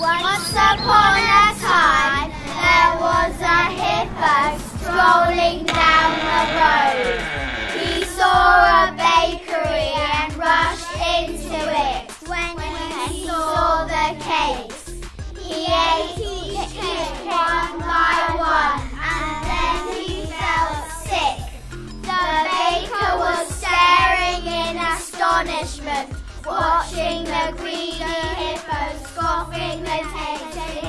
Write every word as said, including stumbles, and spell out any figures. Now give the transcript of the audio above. Once upon a time, there was a hippo strolling down the road. He saw a bakery and rushed into it. When he saw the cakes, he ate each cake one by one, and then he felt sick. The baker was staring in astonishment, watching the greedy hippo scoffing the cake.